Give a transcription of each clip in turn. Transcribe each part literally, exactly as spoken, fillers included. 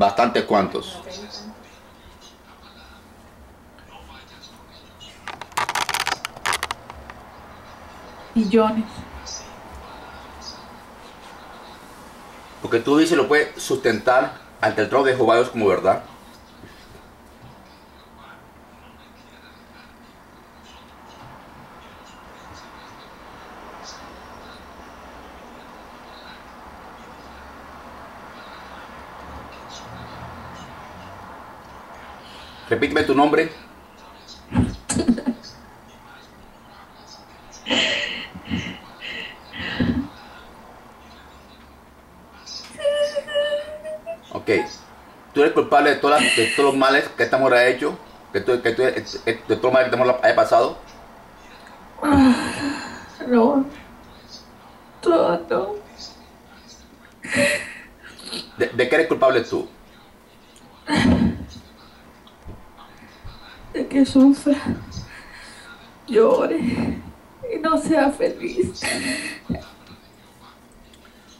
bastantes cuantos. Millones. Porque tú dices lo puedes sustentar ante el trono de Jehová Dios como verdad. Repíteme tu nombre. Ok. Tú eres culpable de, todas las, de todos los males que esta mujer ha hecho, que, tú, que tú, de todos los males que esta mujer haya pasado. No. Todo. ¿De, de qué eres culpable tú? Que sufra, llore y no sea feliz.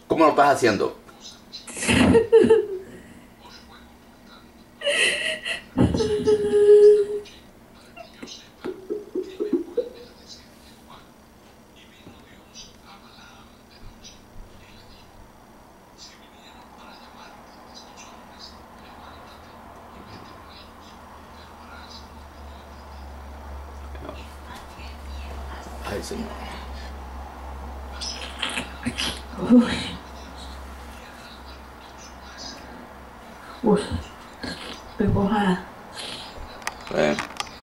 ¿Cómo lo estás haciendo? Ay, Señor. Uy. Uy. Estoy mojada. Bueno.